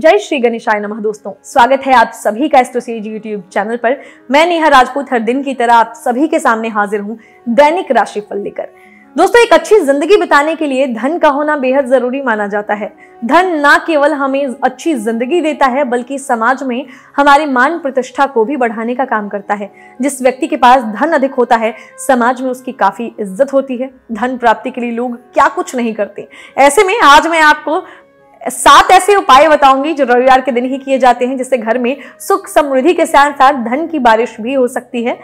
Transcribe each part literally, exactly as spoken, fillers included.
जय श्री गणेशाय नमः। दोस्तों, स्वागत है आप सभी का एस्ट्रोसेज यूट्यूब चैनल पर। मैं निहार राजपूत हर दिन की तरह आप सभी के सामने हाजिर हूँ दैनिक राशिफल लेकर। दोस्तों, एक अच्छी जिंदगी बिताने के लिए धन का होना बेहद जरूरी माना जाता है। धन ना केवल हमें अच्छी जिंदगी देता है बल्कि समाज में हमारे मान प्रतिष्ठा को भी बढ़ाने का काम करता है। जिस व्यक्ति के पास धन अधिक होता है समाज में उसकी काफी इज्जत होती है। धन प्राप्ति के लिए लोग क्या कुछ नहीं करते। ऐसे में आज मैं आपको सात ऐसे उपाय बताऊंगी जो रविवार के दिन ही किए जाते हैं, जिससे घर में सुख समृद्धि के साथ साथ धन की बारिश भी हो सकती है।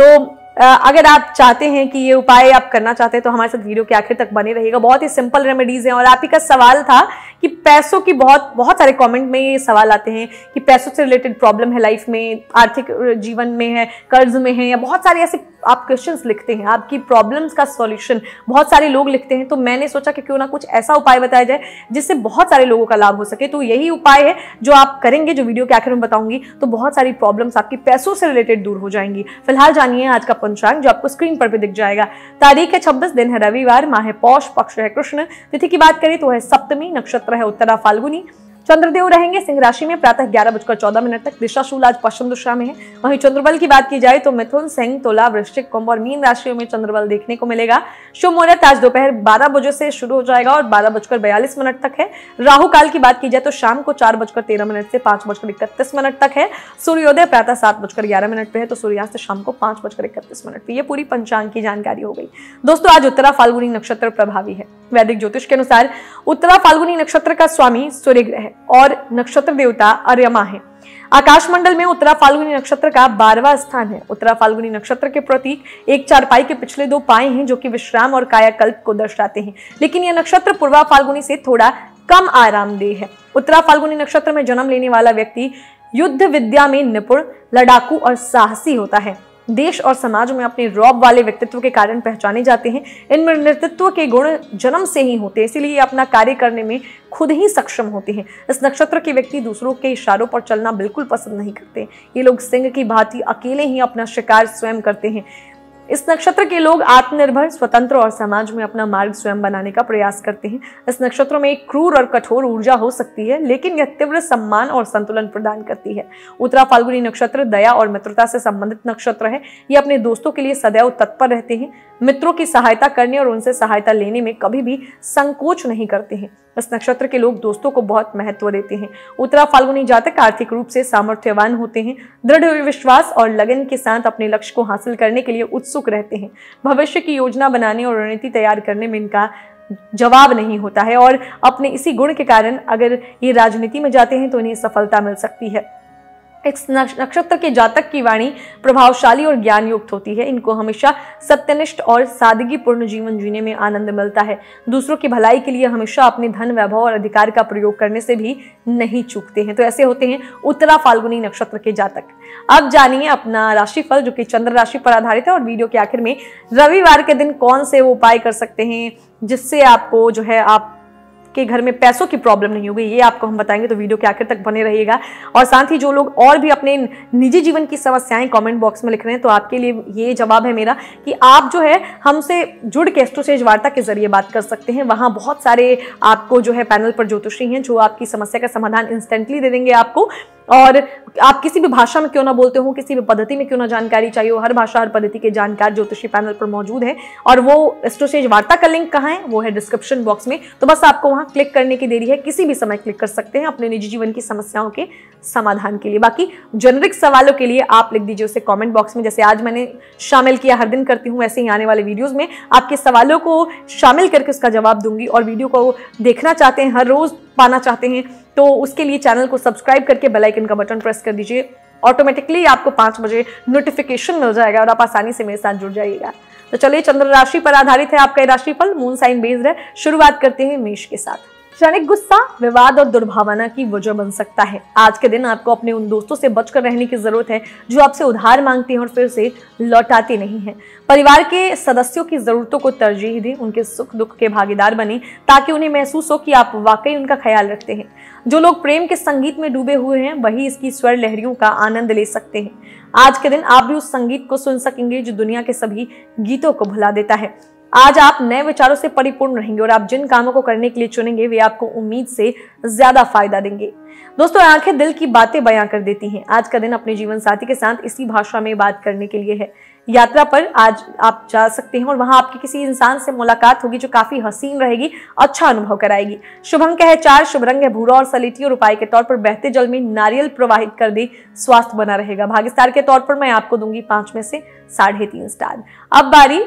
तो अगर आप चाहते हैं कि ये उपाय आप करना चाहते हैं तो हमारे साथ वीडियो के आखिर तक बने रहिएगा। बहुत ही सिंपल रेमेडीज हैं। और आप ही का सवाल था कि पैसों की बहुत बहुत सारे कमेंट में ये सवाल आते हैं कि पैसों से रिलेटेड प्रॉब्लम है लाइफ में, आर्थिक जीवन में है, कर्ज में है, या बहुत सारे ऐसे आप क्वेश्चंस लिखते हैं। आपकी प्रॉब्लम्स का सॉल्यूशन बहुत सारे लोग लिखते हैं, तो मैंने सोचा कि क्यों ना कुछ ऐसा उपाय बताया जाए जिससे बहुत सारे लोगों का लाभ हो सके। तो यही उपाय है जो आप करेंगे, जो वीडियो के आखिर में बताऊंगी, तो बहुत सारी प्रॉब्लम्स आपकी पैसों से रिलेटेड दूर हो जाएंगी। फिलहाल जानिए आज का पंचांग जो आपको स्क्रीन पर भी दिख जाएगा। तारीख है छब्बीस, दिन है रविवार, माह है पौष, पक्ष है कृष्ण। तिथि की बात करें तो है सप्तमी, नक्षत्र है उत्तरा फाल्गुनी। चंद्रदेव रहेंगे सिंह राशि में, प्रातः ग्यारह बजकर चौदह मिनट तक। दिशा शूल आज पश्चिम दिशा में है। वहीं चंद्रबल की बात की जाए तो मिथुन, सिंह, तुला, वृश्चिक, कुंभ और मीन राशियों में चंद्रबल देखने को मिलेगा। शुभ मुहूर्त आज दोपहर बारह बजे से शुरू हो जाएगा और बारह बजकर बयालीस मिनट तक है। राहु काल की बात की जाए तो शाम को चार बजकर तेरह मिनट से पांच बजकर इकतीस मिनट तक है। सूर्योदय प्रातः सात बजकर ग्यारह मिनट पे है, तो सूर्यास्त शाम को पांच बजकर इकतीस मिनट पे। ये पूरी पंचांग की जानकारी हो गई। दोस्तों, आज उत्तरा फाल्गुनी नक्षत्र प्रभावी है। वैदिक ज्योतिष के अनुसार उत्तरा फाल्गुनी नक्षत्र का स्वामी सूर्य ग्रह और नक्षत्र देवता अर्यमा है। आकाश मंडल में उत्तरा फाल्गुनी नक्षत्र का बारहवां स्थान है। उत्तरा फाल्गुनी नक्षत्र के प्रतीक एक चारपाई के पिछले दो पाए हैं, जो कि विश्राम और कायाकल्प को दर्शाते हैं। लेकिन यह नक्षत्र पूर्वा फाल्गुनी से थोड़ा कम आरामदेह है। उत्तरा फाल्गुनी नक्षत्र में जन्म लेने वाला व्यक्ति युद्ध विद्या में निपुण, लड़ाकू और साहसी होता है। देश और समाज में अपने रौब वाले व्यक्तित्व के कारण पहचाने जाते हैं। इनमें नेतृत्व के गुण जन्म से ही होते हैं, इसीलिए अपना कार्य करने में खुद ही सक्षम होते हैं। इस नक्षत्र के व्यक्ति दूसरों के इशारों पर चलना बिल्कुल पसंद नहीं करते। ये लोग सिंह की भांति अकेले ही अपना शिकार स्वयं करते हैं। इस नक्षत्र के लोग आत्मनिर्भर, स्वतंत्र और समाज में अपना मार्ग स्वयं बनाने का प्रयास करते हैं। इस नक्षत्र में एक क्रूर और कठोर ऊर्जा हो सकती है, लेकिन यह तीव्र सम्मान और संतुलन प्रदान करती है। उत्तरा फाल्गुनी नक्षत्र दया और मित्रता से संबंधित नक्षत्र है। ये अपने दोस्तों के लिए सदैव तत्पर रहते हैं। मित्रों की सहायता करने और उनसे सहायता लेने में कभी भी संकोच नहीं करते हैं। इस नक्षत्र के लोग दोस्तों को बहुत महत्व देते हैं। उत्तरा फाल्गुनी जातक आर्थिक रूप से सामर्थ्यवान होते हैं। दृढ़ विश्वास और लगन के साथ अपने लक्ष्य को हासिल करने के लिए उत्सुक रहते हैं। भविष्य की योजना बनाने और रणनीति तैयार करने में इनका जवाब नहीं होता है, और अपने इसी गुण के कारण अगर ये राजनीति में जाते हैं तो इन्हें सफलता मिल सकती है। इस नक्षत्र के जातक की वाणी प्रभावशाली और ज्ञान युक्त होती है। इनको हमेशा सत्यनिष्ठ और सादगीपूर्ण जीवन जीने में आनंद मिलता है। दूसरों की भलाई के लिए हमेशा अपने धन, वैभव और अधिकार का प्रयोग करने से भी नहीं चूकते हैं। तो ऐसे होते हैं उत्तरा फाल्गुनी नक्षत्र के जातक। अब जानिए अपना राशिफल जो कि चंद्र राशि पर आधारित है, और वीडियो के आखिर में रविवार के दिन कौन से वो उपाय कर सकते हैं जिससे आपको जो है आप के घर में पैसों की प्रॉब्लम नहीं होगी, ये आपको हम बताएंगे। तो वीडियो के आखिर तक बने रहिएगा। और साथ ही जो लोग और भी अपने निजी जीवन की समस्याएं कमेंट बॉक्स में लिख रहे हैं, तो आपके लिए ये जवाब है मेरा कि आप जो है हमसे जुड़ के एस्ट्रोसेज वार्ता के जरिए बात कर सकते हैं। वहाँ बहुत सारे आपको जो है पैनल पर ज्योतिषी हैं जो आपकी समस्या का समाधान इंस्टेंटली दे देंगे आपको। और आप किसी भी भाषा में क्यों ना बोलते हो, किसी भी पद्धति में क्यों ना जानकारी चाहिए हो, हर भाषा हर पद्धति के जानकार ज्योतिषी पैनल पर मौजूद है। और वो एस्ट्रोसेज वार्ता का लिंक कहाँ है, वो है डिस्क्रिप्शन बॉक्स में। तो बस आपको वहाँ क्लिक करने की देरी है, किसी भी समय क्लिक कर सकते हैं अपने निजी जीवन की समस्याओं के समाधान के लिए। बाकी जेनरिक सवालों के लिए आप लिख दीजिए उसे कॉमेंट बॉक्स में। जैसे आज मैंने शामिल किया, हर दिन करती हूँ, वैसे ही आने वाले वीडियोज में आपके सवालों को शामिल करके उसका जवाब दूंगी। और वीडियो को देखना चाहते हैं, हर रोज पाना चाहते हैं, तो उसके लिए चैनल को सब्सक्राइब करके बेल आइकन का बटन प्रेस कर दीजिए। ऑटोमेटिकली आपको पाँच बजे नोटिफिकेशन मिल जाएगा और आप आसानी से मेरे साथ जुड़ जाइएगा। तो चलिए, चंद्र राशि पर आधारित है आपका राशिफल, मून साइन बेस्ड है। शुरुआत करते हैं मेष के साथ। क्षणिक गुस्सा, विवाद और दुर्भावना की वजह बन सकता है। आज के दिन आपको अपने उन दोस्तों से बचकर रहने की जरूरत है जो आपसे उधार मांगते हैं और फिर से लौटाते नहीं हैं। परिवार के सदस्यों की जरूरतों को तरजीह दें, उनके सुख दुख के भागीदार बने ताकि उन्हें महसूस हो कि आप वाकई उनका ख्याल रखते हैं। जो लोग प्रेम के संगीत में डूबे हुए हैं वही इसकी स्वर लहरियों का आनंद ले सकते हैं। आज के दिन आप भी उस संगीत को सुन सकेंगे जो दुनिया के सभी गीतों को भुला देता है। आज आप नए विचारों से परिपूर्ण रहेंगे और आप जिन कामों को करने के लिए चुनेंगे वे आपको उम्मीद से ज्यादा फायदा देंगे। दोस्तों, आंखें दिल की बातें बयां कर देती हैं। आज का दिन अपने जीवन साथी के साथ इसी भाषा में बात करने के लिए है। यात्रा पर आज आप जा सकते हैं और वहां आपकी किसी इंसान से मुलाकात होगी जो काफी हसीन रहेगी, अच्छा अनुभव कराएगी। शुभ अंक है चार, शुभ रंग है भूरा और सलेटी और उपाय के तौर पर बहते जल में नारियल प्रवाहित कर दे, स्वास्थ्य बना रहेगा। भाग्य स्टार के तौर पर मैं आपको दूंगी पांच में से साढ़े तीन स्टार। अब बारी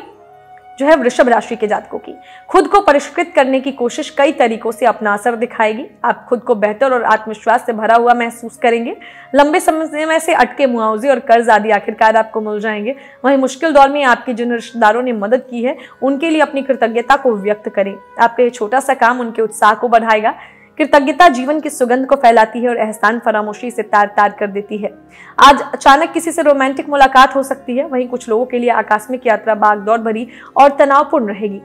जो है वृषभ राशि के जातकों की। खुद को परिष्कृत करने की कोशिश कई तरीकों से अपना असर दिखाएगी। आप खुद को बेहतर और आत्मविश्वास से भरा हुआ महसूस करेंगे। लंबे समय से अटके मुआवजे और कर्ज आदि आखिरकार आपको मिल जाएंगे। वहीं मुश्किल दौर में आपके जिन रिश्तेदारों ने मदद की है उनके लिए अपनी कृतज्ञता को व्यक्त करें। आपका ये छोटा सा काम उनके उत्साह को बढ़ाएगा। कृतज्ञता जीवन की सुगंध को फैलाती है और एहसान फरामोशी से तार तार कर देती है। आज अचानक किसी से रोमांटिक मुलाकात हो सकती है। वहीं कुछ लोगों के लिए आकस्मिक यात्रा भागदौड़ भरी और तनावपूर्ण रहेगी।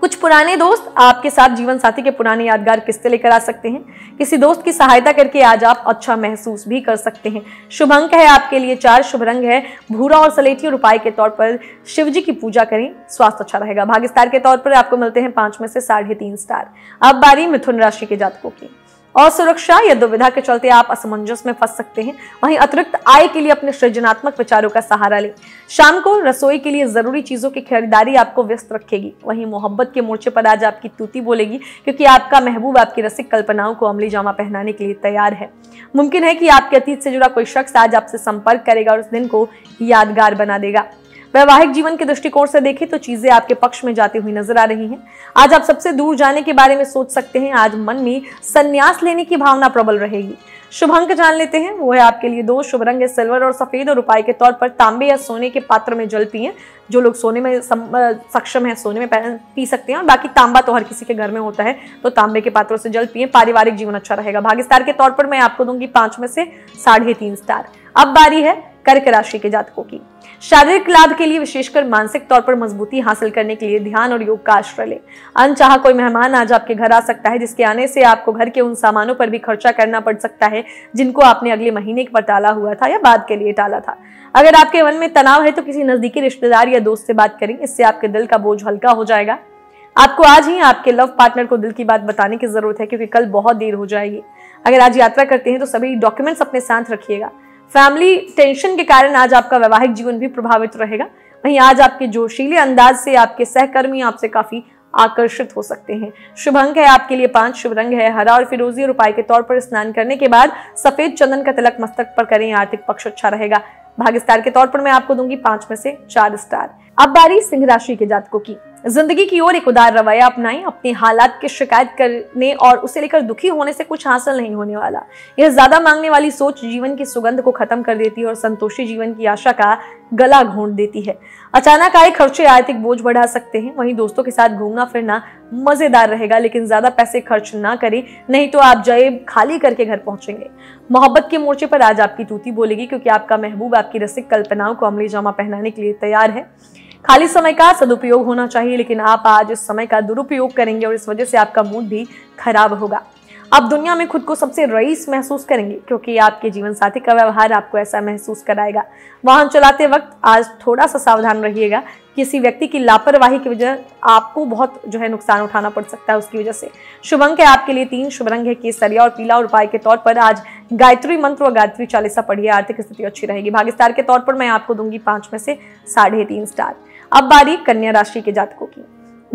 कुछ पुराने दोस्त आपके साथ जीवन साथी के पुराने यादगार किस्से लेकर आ सकते हैं। किसी दोस्त की सहायता करके आज आप अच्छा महसूस भी कर सकते हैं। शुभ अंक है आपके लिए चार, शुभ रंग है भूरा और सलेटी और उपाय के तौर पर शिव जी की पूजा करें, स्वास्थ्य अच्छा रहेगा। भाग्य स्टार के तौर पर आपको मिलते हैं पांच में से साढ़े तीन स्टार। अब बारी मिथुन राशि के जातकों की। असुरक्षा या दुविधा के चलते आप असमंजस में फंस सकते हैं। वहीं अतिरिक्त आय के लिए अपने सृजनात्मक विचारों का सहारा लें। शाम को रसोई के लिए जरूरी चीजों की खरीदारी आपको व्यस्त रखेगी। वहीं मोहब्बत के मोर्चे पर आज आपकी तूती बोलेगी क्योंकि आपका महबूब आपकी रसिक कल्पनाओं को अमली जामा पहनाने के लिए तैयार है। मुमकिन है कि आपके अतीत से जुड़ा कोई शख्स आज आपसे संपर्क करेगा और उस दिन को यादगार बना देगा। वैवाहिक जीवन के दृष्टिकोण से देखें तो चीजें आपके पक्ष में जाती हुई नजर आ रही हैं। आज आप सबसे दूर जाने के बारे में सोच सकते हैं। आज मन में संन्यास लेने की भावना प्रबल रहेगी। शुभ अंक जान लेते हैं, वो है आपके लिए दो, शुभ रंग है सिल्वर और सफेद और उपाय के तौर पर तांबे या सोने के पात्र में जल पिए। जो लोग सोने में सक्षम है सोने में पी सकते हैं और बाकी तांबा तो हर किसी के घर में होता है, तो तांबे के पात्रों से जल पिए। पारिवारिक जीवन अच्छा रहेगा। भाग्य स्टार के तौर पर मैं आपको दूंगी पांच में से साढ़े तीन स्टार। अब बारी है कर्क राशि के जातकों की। शारीरिक लाभ के लिए विशेषकर मानसिक तौर पर मजबूती हासिल करने के लिए ध्यान और योग का आश्रय लें। अनचाहा कोई मेहमान आज आपके घर आ सकता है जिसके आने से आपको घर के उन सामानों पर भी खर्चा करना पड़ सकता है जिनको आपने अगले महीने पर टाला हुआ था या बाद के लिए टाला था। अगर आपके मन में तनाव है तो किसी नजदीकी रिश्तेदार या दोस्त से बात करें, इससे आपके दिल का बोझ हल्का हो जाएगा। आपको आज ही आपके लव पार्टनर को दिल की बात बताने की जरूरत है क्योंकि कल बहुत देर हो जाएगी। अगर आज यात्रा करते हैं तो सभी डॉक्यूमेंट्स अपने साथ रखिएगा। फैमिली टेंशन के कारण आज आपका वैवाहिक जीवन भी प्रभावित रहेगा। वहीं आज आपके जोशीले अंदाज से आपके सहकर्मी आपसे काफी आकर्षित हो सकते हैं। शुभ अंक है आपके लिए पांच, शुभ रंग है हरा और फिरोजी और उपाय के तौर पर स्नान करने के बाद सफेद चंदन का तिलक मस्तक पर करें, आर्थिक पक्ष अच्छा रहेगा। भाग्य स्टार के तौर पर मैं आपको दूंगी पांच में से चार स्टार। अब बारी सिंह राशि के जातकों की। जिंदगी की ओर एक उदार रवैया अपनाएं। अपने हालात की शिकायत करने और उसे लेकर दुखी होने से कुछ हासिल नहीं होने वाला। यह ज्यादा मांगने वाली सोच जीवन की सुगंध को खत्म कर देती है और संतोषी जीवन की आशा का गला घोंट देती है। अचानक आए खर्चे आर्थिक बोझ बढ़ा सकते हैं। वहीं दोस्तों के साथ घूमना फिरना मजेदार रहेगा, लेकिन ज्यादा पैसे खर्च ना करें, नहीं तो आप जेब खाली करके घर पहुंचेंगे। मोहब्बत के मोर्चे पर आज आपकी तूती बोलेगी क्योंकि आपका महबूब आपकी रसिक कल्पनाओं को अमली जामा पहनाने के लिए तैयार है। खाली समय का सदुपयोग होना चाहिए, लेकिन आप आज इस समय का दुरुपयोग करेंगे और इस वजह से आपका मूड भी खराब होगा। आप दुनिया में खुद को सबसे रईस महसूस करेंगे क्योंकि आपके जीवन साथी का व्यवहार आपको ऐसा महसूस कराएगा। वाहन चलाते वक्त आज थोड़ा सा सावधान रहिएगा। किसी व्यक्ति की लापरवाही की वजह आपको बहुत जो है नुकसान उठाना पड़ सकता है उसकी वजह से। शुभ अंक है आपके लिए तीन, शुभ रंग है केसरिया और पीला और उपाय के तौर पर आज गायत्री मंत्र और गायत्री चालीसा पढ़िए, आर्थिक स्थिति अच्छी रहेगी। भाग्य स्टार के तौर पर मैं आपको दूंगी पांच में से साढ़े तीन स्टार। अब बारी कन्या राशि के जातकों की।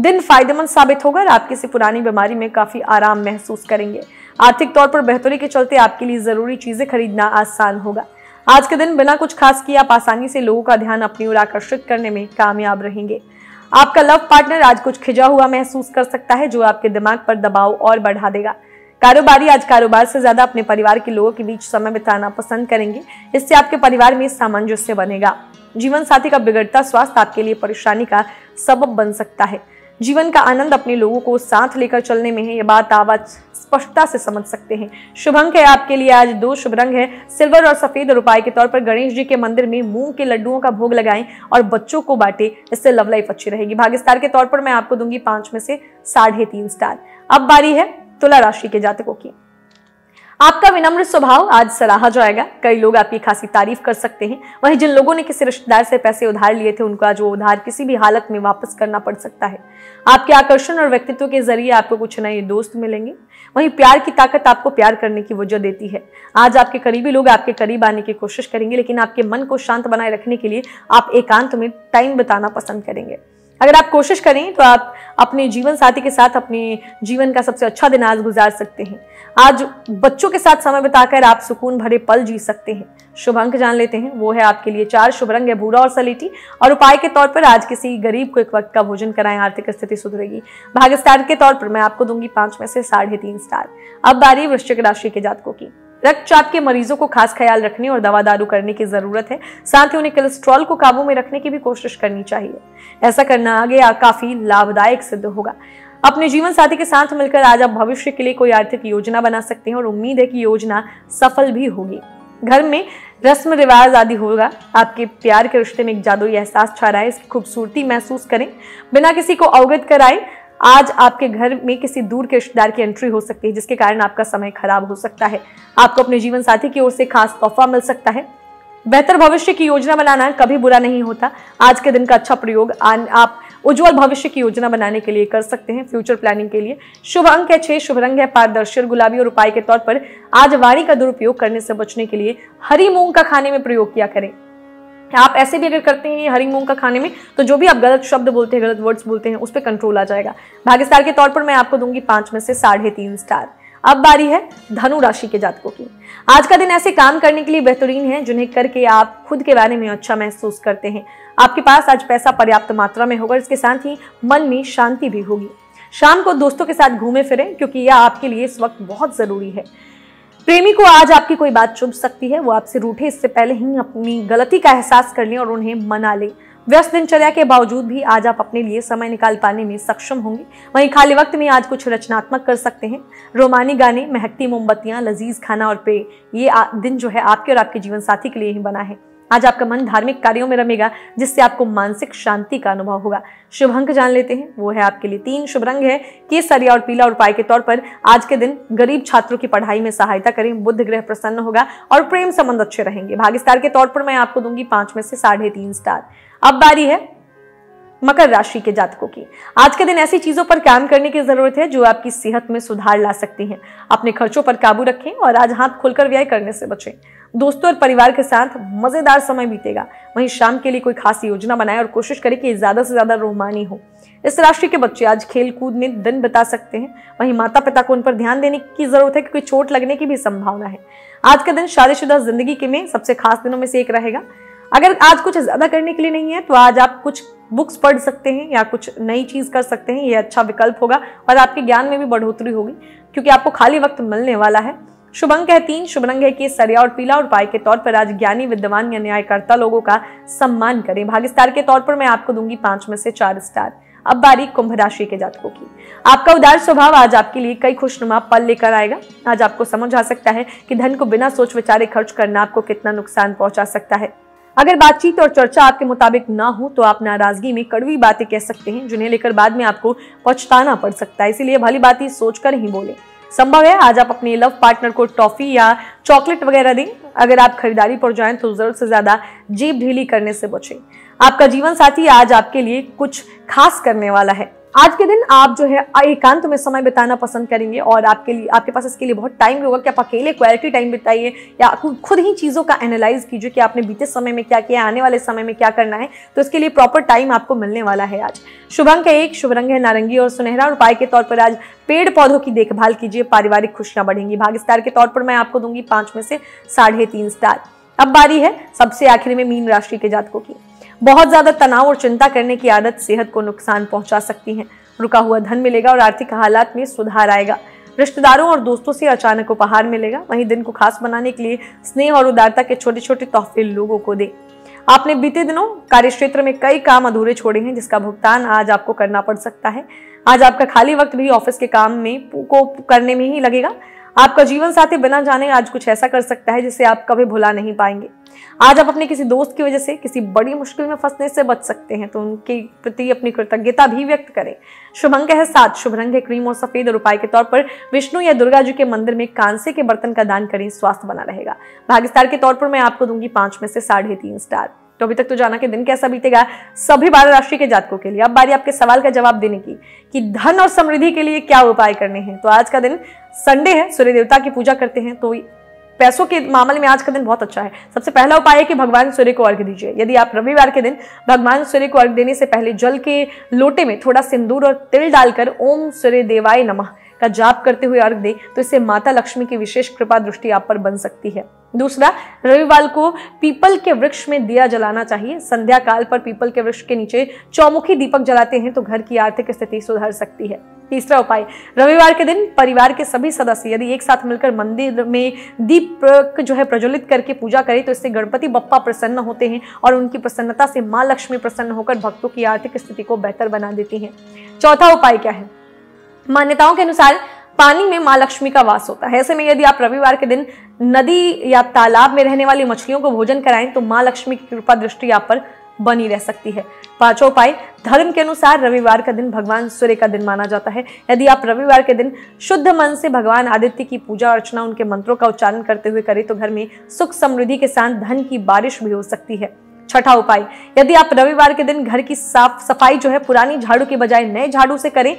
दिन फायदेमंद साबित होगा और आप किसी पुरानी बीमारी में काफी आराम महसूस करेंगे। आर्थिक तौर पर बेहतरी के चलते आपके लिए जरूरी चीजें खरीदना आसान होगा। आज के दिन बिना कुछ खास किए आप आसानी से लोगों का ध्यान अपनी ओर आकर्षित करने में कामयाब रहेंगे। आपका लव पार्टनर आज कुछ खिंचा हुआ महसूस कर सकता है जो आपके दिमाग पर दबाव और बढ़ा देगा। कारोबारी आज कारोबार से ज्यादा अपने परिवार के लोगों के बीच समय बिताना पसंद करेंगे, इससे आपके परिवार में सामंजस्य बनेगा। जीवन साथी का बिगड़ता स्वास्थ्य आपके लिए परेशानी का सबब बन सकता है। जीवन का आनंद अपने लोगों को साथ लेकर चलने में है, यह बात आवाज स्पष्टता से समझ सकते हैं। शुभ अंक है आपके लिए आज दो, शुभ रंग है सिल्वर और सफेद और उपाय के तौर पर गणेश जी के मंदिर में मूंग के लड्डुओं का भोग लगाएं और बच्चों को बांटें, इससे लव लाइफ अच्छी रहेगी। भाग्य स्टार के तौर पर मैं आपको दूंगी पांच में से साढ़े तीन स्टार। अब बारी है तुला राशि के जातकों की। आपका विनम्र स्वभाव आज सराहा जाएगा, कई लोग आपकी खासी तारीफ कर सकते हैं। वहीं जिन लोगों ने किसी रिश्तेदार से पैसे उधार लिए थे उनको आज वो उधार किसी भी हालत में वापस करना पड़ सकता है। आपके आकर्षण और व्यक्तित्व के जरिए आपको कुछ नए दोस्त मिलेंगे। वहीं प्यार की ताकत आपको प्यार करने की वजह देती है। आज आपके करीबी लोग आपके करीब आने की कोशिश करेंगे, लेकिन आपके मन को शांत बनाए रखने के लिए आप एकांत में टाइम बिताना पसंद करेंगे। अगर आप कोशिश करें तो आप अपने जीवन साथी के साथ अपने जीवन का सबसे अच्छा दिन आज गुजार सकते हैं। आज बच्चों के साथ समय बिताकर आप सुकून भरे पल जी सकते हैं। शुभ अंक जान लेते हैं, वो है आपके लिए चार। शुभ रंग है भूरा और सलेटी। और उपाय के तौर पर आज किसी गरीब को एक वक्त का भोजन कराएं, आर्थिक स्थिति सुधरेगी। भाग्य स्टार के तौर पर मैं आपको दूंगी पांच में से साढ़े तीन स्टार। अब बारी वृश्चिक राशि के जातकों की। रक्तचाप के मरीजों को खास ख्याल रखने और दवा दारू करने की जरूरत है। साथ ही उन्हें कोलेस्ट्रॉल को काबू में रखने की भी कोशिश करनी चाहिए। ऐसा करना आगे काफी लाभदायक सिद्ध होगा। अपने जीवन साथी के साथ मिलकर आज आप भविष्य के लिए कोई आर्थिक योजना बना सकते हैं और उम्मीद है कि योजना सफल भी होगी। घर में रस्म रिवाज आदि होगा। आपके प्यार के रिश्ते में एक जादुई एहसास छा रहा है, इसकी खूबसूरती महसूस करें। बिना किसी को अवगत कराए आज आपके घर में किसी दूर के रिश्तेदार की एंट्री हो सकती है, जिसके कारण आपका समय खराब हो सकता है। आपको अपने जीवन साथी की ओर से खास तोहफा मिल सकता है। बेहतर भविष्य की योजना बनाना कभी बुरा नहीं होता। आज के दिन का अच्छा प्रयोग आप उज्जवल भविष्य की योजना बनाने के लिए कर सकते हैं। फ्यूचर प्लानिंग के लिए शुभ अंक है छह। शुभ रंग है पारदर्शी और गुलाबी। और उपाय के तौर पर आज वाणी का दुरुपयोग करने से बचने के लिए हरी मूंग का खाने में प्रयोग किया करें। आप ऐसे भी अगर करते हैं हरी मूंग का खाने में, तो जो भी आप गलत शब्द बोलते हैं, गलत वर्ड्स बोलते हैं, उस पर कंट्रोल आ जाएगा। भाग्य स्टार के तौर पर मैं आपको दूंगी पांच में से साढ़े तीन स्टार। अब बारी है धनु राशि के जातकों की। आज का दिन ऐसे काम करने के लिए बेहतरीन है जिन्हें करके आप खुद के बारे में अच्छा महसूस करते हैं। आपके पास आज पैसा पर्याप्त मात्रा में होगा, इसके साथ ही मन में शांति भी होगी। शाम को दोस्तों के साथ घूमे फिरें, क्योंकि यह आपके लिए इस वक्त बहुत जरूरी है। प्रेमी को आज आपकी कोई बात चुभ सकती है, वो आपसे रूठे इससे पहले ही अपनी गलती का एहसास कर लें और उन्हें मना लें। व्यस्त दिनचर्या के बावजूद भी आज आप अपने लिए समय निकाल पाने में सक्षम होंगे। वहीं खाली वक्त में आज कुछ रचनात्मक कर सकते हैं। रोमानी गाने, महकती मोमबत्तियां, लजीज खाना और पेय, ये दिन जो है आपके और आपके जीवन साथी के लिए ही बना है। आज आपका मन धार्मिक कार्यों में रमेगा, जिससे आपको मानसिक शांति का अनुभव होगा। शुभ अंक जान लेते हैं, वो है आपके लिए तीन। शुभ रंग है केसरिया और पीला। और उपाय के तौर पर आज के दिन गरीब छात्रों की पढ़ाई में सहायता करें। बुध ग्रह प्रसन्न होगा और प्रेम संबंध अच्छे रहेंगे। भाग्य स्टार के तौर पर मैं आपको दूंगी पांच में से साढ़े तीन स्टार। अब बारी है मकर राशि के जातकों की। आज के दिन ऐसी चीजों पर काम करने की जरूरत है जो आपकी सेहत में सुधार ला सकती हैं। अपने खर्चों पर काबू रखें और आज हाथ खोलकर व्यय करने से बचें। दोस्तों और परिवार के साथ मजेदार समय बीतेगा। वहीं शाम के लिए कोई खास योजना बनाएं और कोशिश करें कि ज्यादा से ज्यादा रोमानी हो। इस राशि के बच्चे आज खेल कूद में दिन बिता सकते हैं। वहीं माता पिता को उन पर ध्यान देने की जरूरत है, क्योंकि चोट लगने की भी संभावना है। आज का दिन शादीशुदा जिंदगी के में सबसे खास दिनों में से एक रहेगा। अगर आज कुछ ज्यादा करने के लिए नहीं है तो आज आप कुछ बुक्स पढ़ सकते हैं या कुछ नई चीज कर सकते हैं। यह अच्छा विकल्प होगा और आपके ज्ञान में भी बढ़ोतरी होगी, क्योंकि आपको खाली वक्त मिलने वाला है। शुभ अंक है तीन। शुभ रंग है केसरिया और पीला। और उपाय के तौर पर आज ज्ञानी, विद्वान या न्यायकर्ता लोगों का सम्मान करें। भाग्य स्टार के तौर पर मैं आपको दूंगी पांच में से चार स्टार। अब बारी कुंभ राशि के जातकों की। आपका उदार स्वभाव आज आपके लिए कई खुशनुमा पल लेकर आएगा। आज आपको समझ आ सकता है कि धन को बिना सोच विचारे खर्च करना आपको कितना नुकसान पहुंचा सकता है। अगर बातचीत और चर्चा आपके मुताबिक ना हो तो आप नाराजगी में कड़वी बातें कह सकते हैं, जिन्हें लेकर बाद में आपको पछताना पड़ सकता है। इसीलिए भली बात ही सोचकर ही बोलें। संभव है आज आप अपने लव पार्टनर को टॉफी या चॉकलेट वगैरह दें। अगर आप खरीदारी पर जाएं तो जरूरत से ज्यादा जेब ढीली करने से बचें। आपका जीवन साथी आज आपके लिए कुछ खास करने वाला है। आज के दिन आप जो है एकांत में समय बिताना पसंद करेंगे और आपके लिए आपके पास इसके लिए बहुत टाइम भी होगा कि आप अकेले क्वालिटी टाइम बिताइए या खुद ही चीज़ों का एनालाइज कीजिए कि आपने बीते समय में क्या किया, आने वाले समय में क्या करना है। तो इसके लिए प्रॉपर टाइम आपको मिलने वाला है आज। शुभ अंक है एक। शुभ रंग है नारंगी और सुनहरा। और उपाय के तौर पर आज पेड़ पौधों की देखभाल कीजिए, पारिवारिक खुशियाँ बढ़ेंगी। भाग्य स्टार के तौर पर मैं आपको दूंगी पाँच में से साढ़े तीन स्टार। अब बारी है सबसे आखिर में मीन राशि के जातकों की। बहुत ज्यादा तनाव और चिंता करने की आदत सेहत को नुकसान पहुंचा सकती है। रुका हुआ धन मिलेगा और आर्थिक हालात में सुधार आएगा। रिश्तेदारों और दोस्तों से अचानक उपहार मिलेगा। वहीं दिन को खास बनाने के लिए स्नेह और उदारता के छोटे छोटे तोहफे लोगों को दें। आपने बीते दिनों कार्यक्षेत्र में कई काम अधूरे छोड़े हैं, जिसका भुगतान आज आपको करना पड़ सकता है। आज आपका खाली वक्त भी ऑफिस के काम में को करने में ही लगेगा। आपका जीवन साथी बिना जाने आज कुछ ऐसा कर सकता है जिसे आप कभी भुला नहीं पाएंगे। आज आप अपने किसी दोस्त की वजह से किसी बड़ी मुश्किल में फंसने से बच सकते हैं, तो उनके प्रति अपनी कृतज्ञता भी व्यक्त करें। शुभ अंक है सात, शुभ रंग है क्रीम और सफेद और उपाय के तौर पर विष्णु या दुर्गा जी के मंदिर में कांसे के बर्तन का दान करें, स्वास्थ्य बना रहेगा। भाग्य स्टार के तौर पर मैं आपको दूंगी पांच में से साढ़े तीन स्टार। तो अभी तक तो जाना कि दिन कैसा बीतेगा सभी बारह राशि के जातकों के लिए। अब बारी आपके सवाल का जवाब देने की कि धन और समृद्धि के लिए क्या उपाय करने हैं। तो आज का दिन संडे है, सूर्य देवता की पूजा करते हैं, तो पैसों के मामले में आज का दिन बहुत अच्छा है। सबसे पहला उपाय है कि भगवान सूर्य को अर्घ्य दीजिए। यदि आप रविवार के दिन भगवान सूर्य को अर्घ्य देने से पहले जल के लोटे में थोड़ा सिंदूर और तिल डालकर ओम सूर्य देवाय नमः का जाप करते हुए अर्घ्य दें, तो इससे माता लक्ष्मी की विशेष कृपा दृष्टि आप पर बन सकती है। दूसरा, रविवार को पीपल के वृक्ष में दिया जलाना चाहिए। संध्या काल पर पीपल के वृक्ष के नीचे चौमुखी दीपक जलाते हैं तो घर की आर्थिक स्थिति सुधर सकती है। तीसरा उपाय, रविवार के दिन परिवार के सभी सदस्य यदि एक साथ मिलकर मंदिर में दीपक जो है प्रज्वलित करके पूजा करें तो इससे गणपति बप्पा प्रसन्न होते हैं और उनकी प्रसन्नता से माँ लक्ष्मी प्रसन्न होकर भक्तों की आर्थिक स्थिति को बेहतर बना देती हैं। चौथा उपाय क्या है? मान्यताओं के अनुसार पानी में माँ लक्ष्मी का वास होता है, ऐसे में यदि आप रविवार के दिन नदी या तालाब में रहने वाली मछलियों को भोजन कराएं तो माँ लक्ष्मी की कृपा दृष्टि आप पर बनी रह सकती है। पांचवा उपाय, धर्म के अनुसार रविवार का दिन भगवान सूर्य का दिन माना जाता है। यदि आप रविवार के दिन शुद्ध मन से भगवान आदित्य की पूजा अर्चना उनके मंत्रों का उच्चारण करते हुए करें तो घर में सुख समृद्धि के साथ धन की बारिश भी हो सकती है। छठा उपाय, यदि आप रविवार के दिन घर की साफ सफाई जो है पुरानी झाड़ू के बजाय नए झाड़ू से करें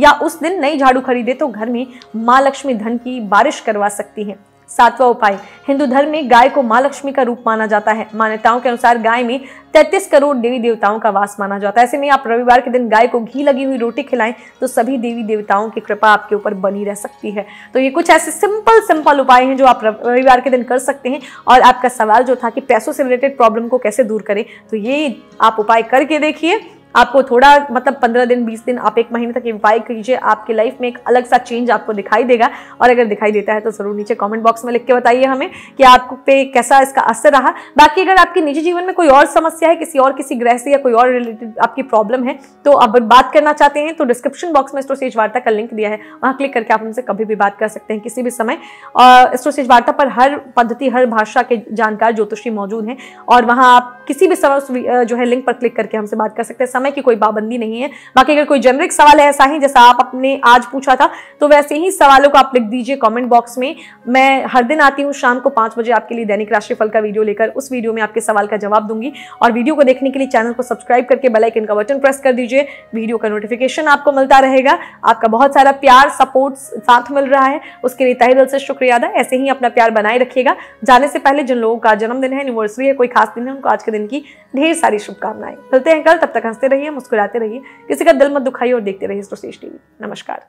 या उस दिन नई झाड़ू खरीदे तो घर में माँ लक्ष्मी धन की बारिश करवा सकती हैं। सातवां उपाय, हिंदू धर्म में गाय को माँ लक्ष्मी का रूप माना जाता है। मान्यताओं के अनुसार गाय में तैंतीस करोड़ देवी देवताओं का वास माना जाता है, ऐसे में आप रविवार के दिन गाय को घी लगी हुई रोटी खिलाएं तो सभी देवी देवताओं की कृपा आपके ऊपर बनी रह सकती है। तो ये कुछ ऐसे सिंपल सिंपल उपाय हैं जो आप रविवार के दिन कर सकते हैं। और आपका सवाल जो था कि पैसों से रिलेटेड प्रॉब्लम को कैसे दूर करें, तो ये आप उपाय करके देखिए। आपको थोड़ा मतलब पंद्रह दिन, बीस दिन, आप एक महीने तक ये उपाय कीजिए, आपके लाइफ में एक अलग सा चेंज आपको दिखाई देगा। और अगर दिखाई देता है तो ज़रूर नीचे कमेंट बॉक्स में लिख के बताइए हमें कि आपको पे कैसा इसका असर रहा। बाकी अगर आपके निजी जीवन में कोई और समस्या है, किसी और किसी ग्रह से या कोई और रिलेटेड आपकी प्रॉब्लम है, तो अब बात करना चाहते हैं तो डिस्क्रिप्शन बॉक्स में एस्ट्रोसेज वार्ता का लिंक दिया है, वहाँ क्लिक करके आप उनसे कभी भी बात कर सकते हैं किसी भी समय। और एस्ट्रोसेज वार्ता पर हर पद्धति, हर भाषा के जानकार ज्योतिषी मौजूद हैं और वहाँ आप किसी भी समय जो है लिंक पर क्लिक करके हमसे बात कर सकते हैं। समय की कोई पाबंदी नहीं है। बाकी अगर कोई जेनरिक सवाल है ऐसा ही जैसा आप अपने आज पूछा था, तो वैसे ही सवालों को आप लिख दीजिए कमेंट बॉक्स में। मैं हर दिन आती हूँ शाम को पांच बजे आपके लिए दैनिक राशिफल का वीडियो लेकर, उस वीडियो में आपके सवाल का जवाब दूंगी। और वीडियो को देखने के लिए चैनल को सब्सक्राइब करके बेल आइकन का बटन प्रेस कर दीजिए, वीडियो का नोटिफिकेशन आपको मिलता रहेगा। आपका बहुत सारा प्यार सपोर्ट साथ मिल रहा है, उसके लिए तहे दिल से शुक्रिया अदा। ऐसे ही अपना प्यार बनाए रखिएगा। जाने से पहले जिन लोगों का जन्मदिन है, एनिवर्सरी है, कोई खास दिन है, उनको आज के दिन की ढेर सारी शुभकामनाएं। मिलते हैं कल, तब तक हंसते रहिए, मुस्कुराते रहिए, किसी का दिल मत दुखाइए और देखते रहिए इस्तोसीज़ टीवी। नमस्कार।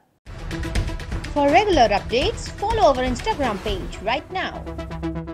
For regular updates follow our Instagram page right now.